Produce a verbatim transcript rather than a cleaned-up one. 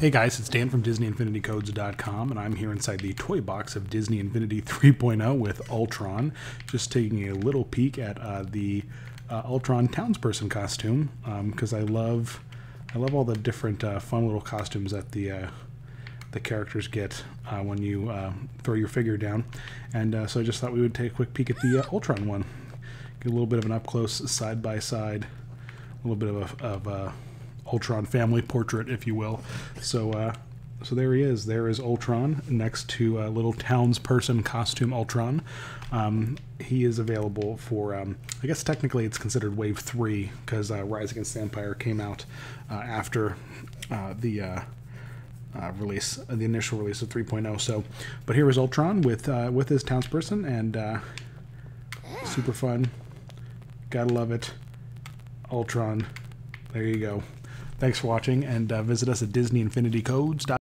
Hey guys, it's Dan from Disney Infinity Codes dot com, and I'm here inside the toy box of Disney Infinity three point oh with Ultron. Just taking a little peek at uh, the uh, Ultron townsperson costume, because um, I love I love all the different uh, fun little costumes that the uh, the characters get uh, when you uh, throw your figure down. And uh, so I just thought we would take a quick peek at the uh, Ultron one. Get a little bit of an up-close, side-by-side, a little bit of a... Of a Ultron family portrait, if you will. So, uh, so there he is. There is Ultron next to a uh, little townsperson costume Ultron. Um, he is available for, um, I guess technically it's considered Wave Three because uh, Rise Against the Empire came out uh, after uh, the uh, uh, release, uh, the initial release of three point oh. So, but here is Ultron with uh, with his townsperson, and uh, super fun. Gotta love it, Ultron. There you go. Thanks for watching, and uh, visit us at Disney Infinity Codes dot com.